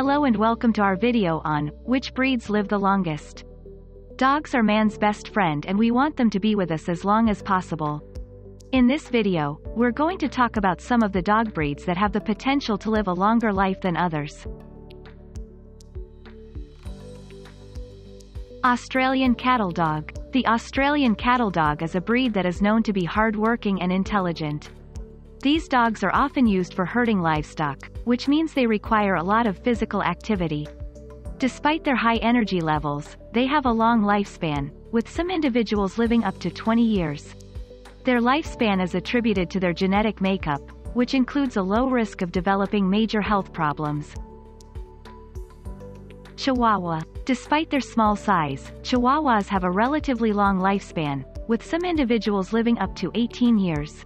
Hello and welcome to our video on which breeds live the longest. Dogs are man's best friend and we want them to be with us as long as possible. In this video, we're going to talk about some of the dog breeds that have the potential to live a longer life than others. Australian Cattle Dog. The Australian Cattle Dog is a breed that is known to be hard-working and intelligent. These dogs are often used for herding livestock, which means they require a lot of physical activity. Despite their high energy levels, they have a long lifespan, with some individuals living up to 20 years. Their lifespan is attributed to their genetic makeup, which includes a low risk of developing major health problems. Chihuahua. Despite their small size, Chihuahuas have a relatively long lifespan, with some individuals living up to 18 years.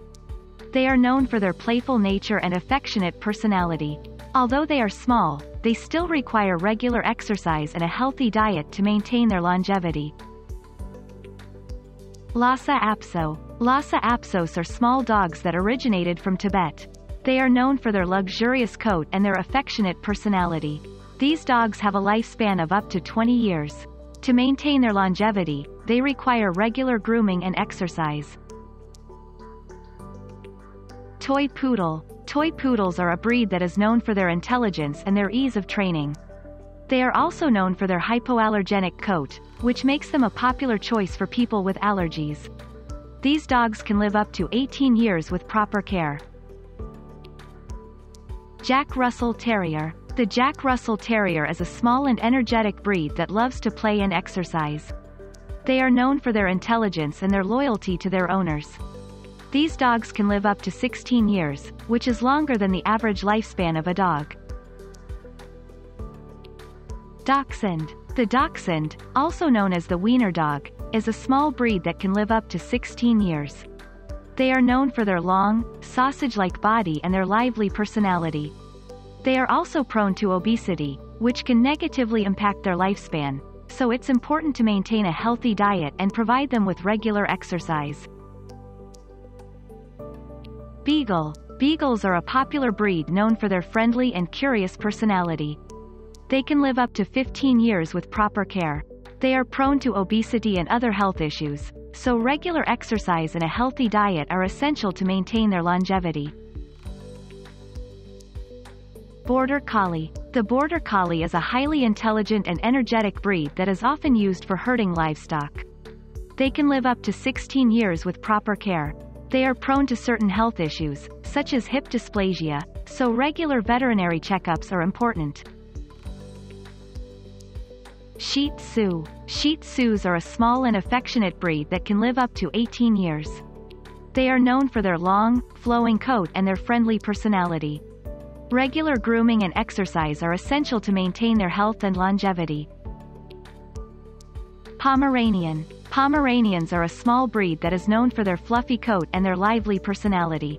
They are known for their playful nature and affectionate personality. Although they are small, they still require regular exercise and a healthy diet to maintain their longevity. Lhasa Apso. Lhasa Apsos are small dogs that originated from Tibet. They are known for their luxurious coat and their affectionate personality. These dogs have a lifespan of up to 20 years. To maintain their longevity, they require regular grooming and exercise. Toy Poodle. Toy Poodles are a breed that is known for their intelligence and their ease of training. They are also known for their hypoallergenic coat, which makes them a popular choice for people with allergies. These dogs can live up to 18 years with proper care. Jack Russell Terrier. The Jack Russell Terrier is a small and energetic breed that loves to play and exercise. They are known for their intelligence and their loyalty to their owners. These dogs can live up to 16 years, which is longer than the average lifespan of a dog. Dachshund. The Dachshund, also known as the wiener dog, is a small breed that can live up to 16 years. They are known for their long, sausage-like body and their lively personality. They are also prone to obesity, which can negatively impact their lifespan, so it's important to maintain a healthy diet and provide them with regular exercise. Beagle. Beagles are a popular breed known for their friendly and curious personality. They can live up to 15 years with proper care. They are prone to obesity and other health issues, so regular exercise and a healthy diet are essential to maintain their longevity. Border Collie. The Border Collie is a highly intelligent and energetic breed that is often used for herding livestock. They can live up to 16 years with proper care. They are prone to certain health issues, such as hip dysplasia, so regular veterinary checkups are important. Shih Tzu. Shih Tzus are a small and affectionate breed that can live up to 18 years. They are known for their long, flowing coat and their friendly personality. Regular grooming and exercise are essential to maintain their health and longevity. Pomeranian. Pomeranians are a small breed that is known for their fluffy coat and their lively personality.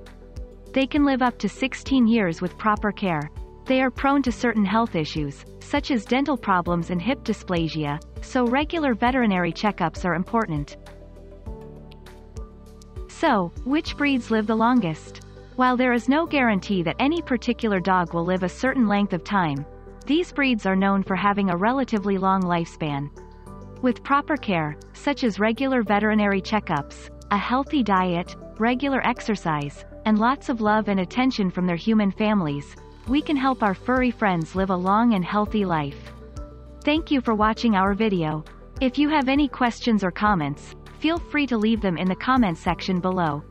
They can live up to 16 years with proper care. They are prone to certain health issues, such as dental problems and hip dysplasia, so regular veterinary checkups are important. So, which breeds live the longest? While there is no guarantee that any particular dog will live a certain length of time, these breeds are known for having a relatively long lifespan. With proper care, such as regular veterinary checkups, a healthy diet, regular exercise, and lots of love and attention from their human families, we can help our furry friends live a long and healthy life. Thank you for watching our video. If you have any questions or comments, feel free to leave them in the comment section below.